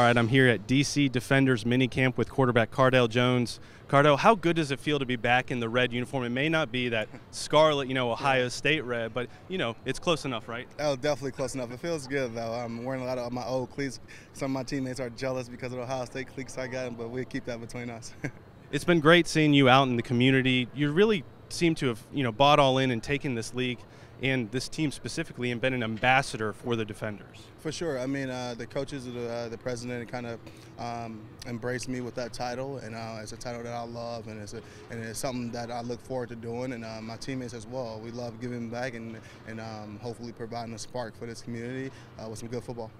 All right, I'm here at D.C. Defenders minicamp with quarterback Cardale Jones. Cardale, how good does it feel to be back in the red uniform? It may not be that scarlet, you know, Ohio State red, but, you know, it's close enough, right? Oh, definitely close enough. It feels good, though. I'm wearing a lot of my old cleats. Some of my teammates are jealous because of the Ohio State cleats I got, but we'll keep that between us. It's been great seeing you out in the community. You really seem to have, you know, bought all in and taken this league and this team specifically and been an ambassador for the Defenders. For sure. I mean, the coaches, the president kind of embraced me with that title, and it's a title that I love, and it's something that I look forward to doing, and my teammates as well. We love giving back and hopefully providing a spark for this community with some good football.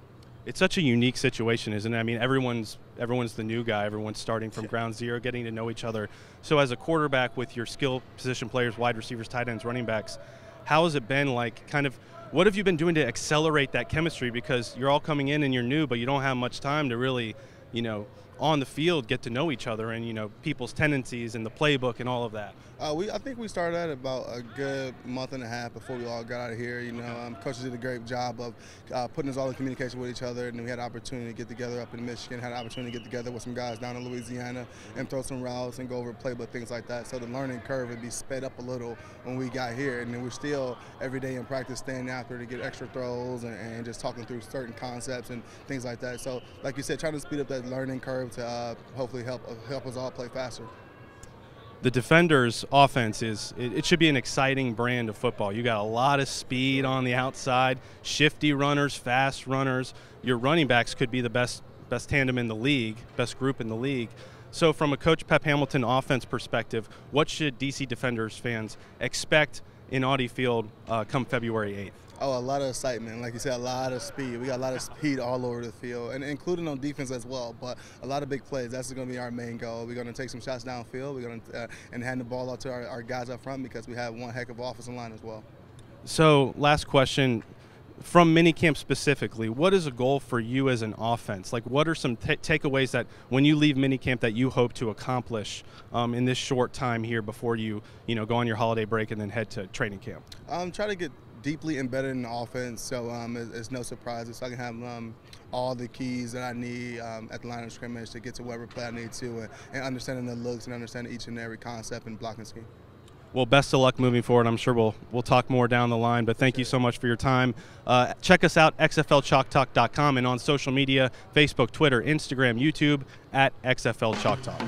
It's such a unique situation, isn't it? I mean, everyone's the new guy. Everyone's starting from ground zero, getting to know each other. So as a quarterback with your skill position players, wide receivers, tight ends, running backs, how has it been, like, kind of, what have you been doing to accelerate that chemistry? Because you're all coming in and you're new, but you don't have much time to really, you know, on the field get to know each other and, you know, people's tendencies and the playbook and all of that. I think we started out about a good month and a half before we all got out of here. You know, coaches did a great job of putting us all in communication with each other, and we had an opportunity to get together up in Michigan, had an opportunity to get together with some guys down in Louisiana and throw some routes and go over playbook, things like that. So the learning curve would be sped up a little when we got here, and then we're still every day in practice staying after to get extra throws and just talking through certain concepts and things like that. So, like you said, trying to speed up that learning curve to hopefully help us all play faster. The Defenders' offense it should be an exciting brand of football. You got a lot of speed on the outside, shifty runners, fast runners. Your running backs could be the best tandem in the league, best group in the league. So from a Coach Pep Hamilton offense perspective, what should D.C. Defenders fans expect in Audi Field come February 8th? Oh, a lot of excitement. Like you said, a lot of speed. We got a lot of speed all over the field, and including on defense as well, but a lot of big plays. That's going to be our main goal. We're going to take some shots downfield. We're going to hand the ball out to our guys up front because we have one heck of an offensive line as well. So last question. From minicamp specifically, what is a goal for you as an offense? Like, what are some takeaways that when you leave minicamp that you hope to accomplish in this short time here before you know, go on your holiday break and then head to training camp? Try to get deeply embedded in the offense, so it's no surprises. So I can have all the keys that I need at the line of scrimmage to get to whatever play I need to, and understanding the looks and understanding each and every concept and blocking scheme. Well, best of luck moving forward. I'm sure we'll talk more down the line, but thank you so much for your time. Check us out, xflchalktalk.com, and on social media, Facebook, Twitter, Instagram, YouTube, at XFL Chalk Talk.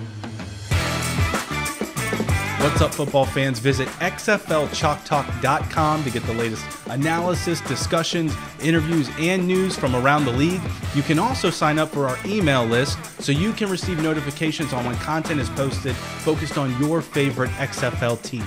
What's up, football fans? Visit xflchalktalk.com to get the latest analysis, discussions, interviews, and news from around the league. You can also sign up for our email list so you can receive notifications on when content is posted focused on your favorite XFL team.